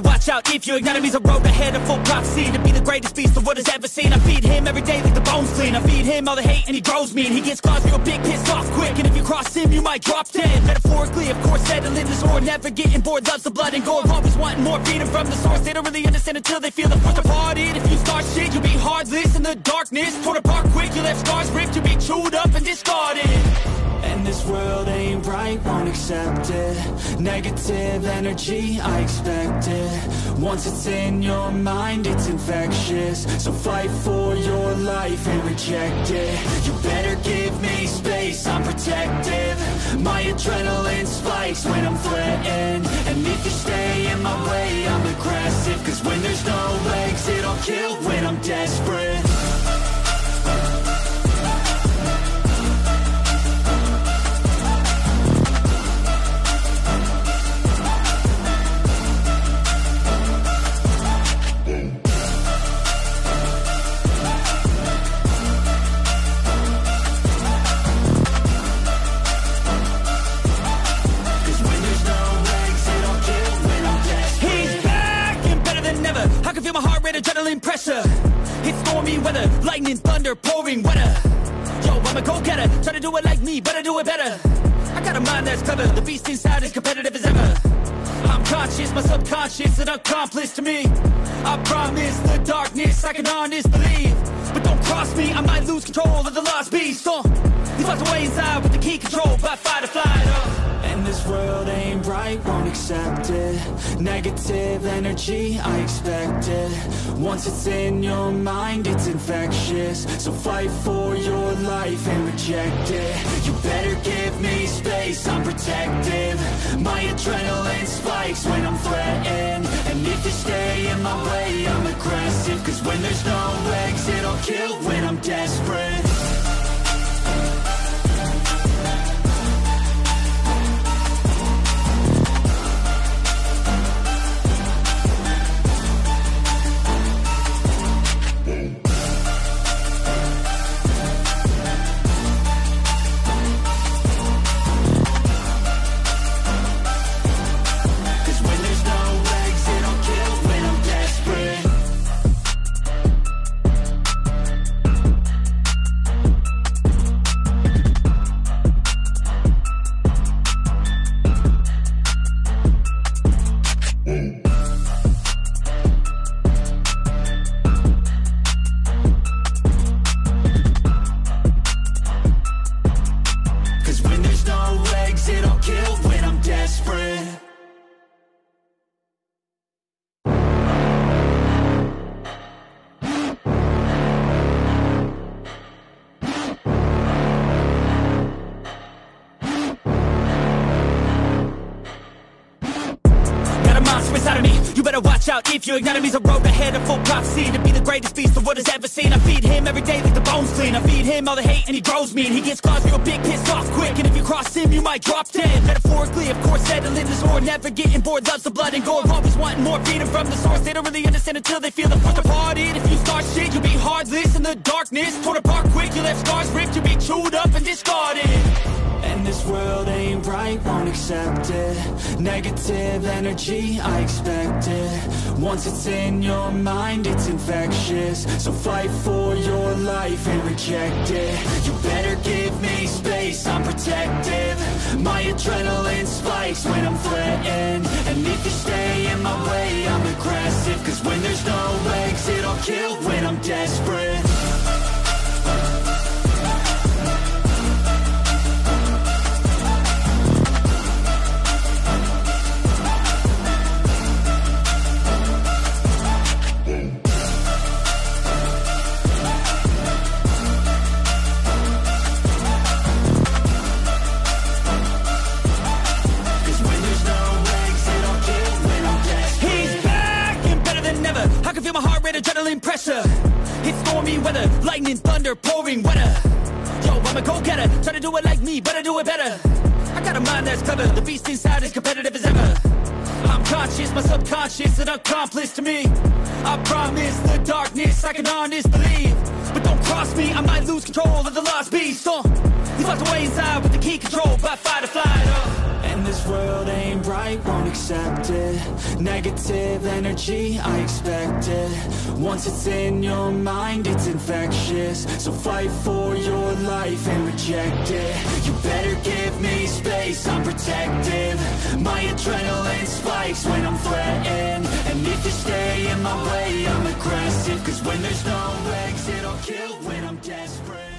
better watch out if your enemy's a road ahead of full prophecy. To be the greatest beast the world has ever seen. I feed him every day like the bones clean. I feed him all the hate and he grows mean. He gets claws, real big, pissed off quick. And if you cross him, you might drop dead. Metaphorically, of course, settling the score. Never getting bored, loves the blood and gore. Always wanting more, feeding from the source. They don't really understand until they feel the force departed. If you start shit, you'll be heartless in the darkness. Torn apart quick, you'll have scars ripped. You'll be chewed up and discarded. And this world ain't right, won't accept it. Negative energy, I expect it. Once it's in your mind, it's infectious. So fight for your life and reject it. You better give me space, I'm protective. My adrenaline spikes when I'm threatened. And if you stay in my way, I'm aggressive. Cause when there's no exit, I'll kill when I'm desperate. Adrenaline pressure, it's stormy weather, lightning, thunder, pouring weather. Yo, I'm a go-getter, try to do it like me, but I do it better. I got a mind that's clever, the beast inside is competitive as ever. I'm conscious, my subconscious, an accomplice to me. I promise the darkness, I can honest believe. But don't cross me, I might lose control of the lost beast. He's locked away inside with the key controlled by fight or flight. And this world ain't right, won't accept it. Negative energy, I expect it. Once it's in your mind, it's infectious. So fight for your life and reject it. You better give me space, I'm protective. My adrenaline spikes when I'm threatened. And if you stay in my way, I'm aggressive. Cause when there's no exit, I'll kill when I'm desperate. Out if your enemy's a road ahead of full prophecy. To be the greatest beast the world has ever seen. I feed him every day like the bones clean. I feed him all the hate and he grows mean. He gets claws real big, pissed off quick. And if you cross him, you might drop dead. Metaphorically, of course, settling the score. Never getting bored, loves the blood and gore. Always wanting more, feeding from the source. They don't really understand until they feel the force departed. If you start shit, you'll be heartless in the darkness. Torn apart quick, you'll have scars ripped. You'll be chewed up and discarded. And this world ain't right, won't accept it. Negative energy, I expect it. Once it's in your mind, it's infectious. So fight for your life and reject it. You better give me space, I'm protective. My adrenaline spikes when I'm threatened. And if you stay in my way, I'm aggressive. Cause when there's no exit, I'll kill when I'm desperate. Adrenaline pressure, it's stormy weather, lightning, thunder, pouring weather. Yo, I'm a go-getter, try to do it like me, but I do it better. I got a mind that's clever, the beast inside is competitive as ever. I'm conscious, my subconscious, an accomplice to me. I promise the darkness, I can honest believe. But don't cross me, I might lose control of the lost beast. He's locked away inside with the key controlled by fight or flight. And this world ain't right, won't accept it. Negative energy, I expect it. Once it's in your mind, it's infectious. So fight for your life and reject it. You better give me space, I'm protective. My adrenaline spikes when I'm threatened. And if you stay in my way, I'm aggressive. Cause when there's no exit, I'll kill when I'm desperate.